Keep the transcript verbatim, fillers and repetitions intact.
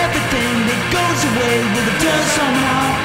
everything that goes away with a dust somehow.